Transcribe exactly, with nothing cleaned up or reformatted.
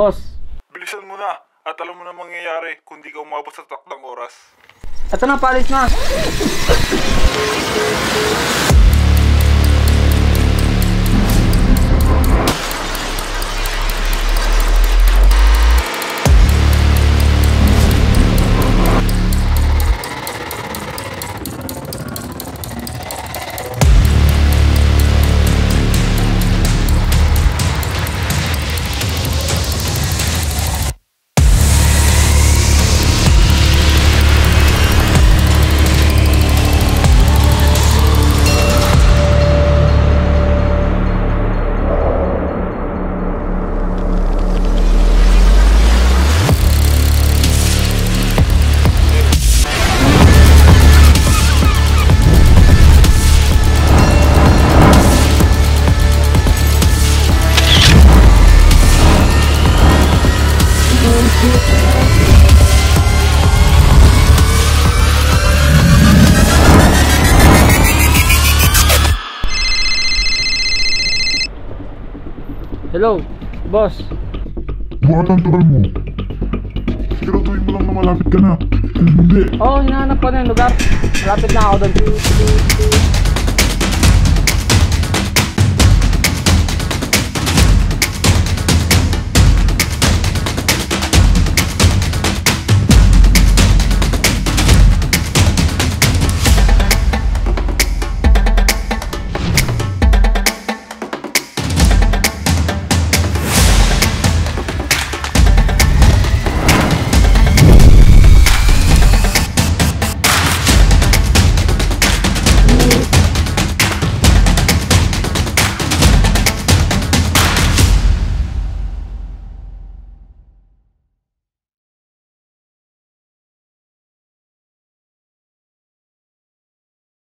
boss. Bilisan mo na. At alam mo na mangyayari kung di ka umabot sa takdang oras. Ito na, palis na. Hello, boss. Buhat ang tagal mo. Pero tuwing mo lang na malapit ka na. Hindi. Oo, oh, hinahanap pa na yung lugar. Malapit na ako doon.